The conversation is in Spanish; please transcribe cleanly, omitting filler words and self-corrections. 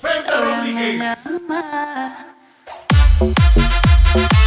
Frente a los DJs.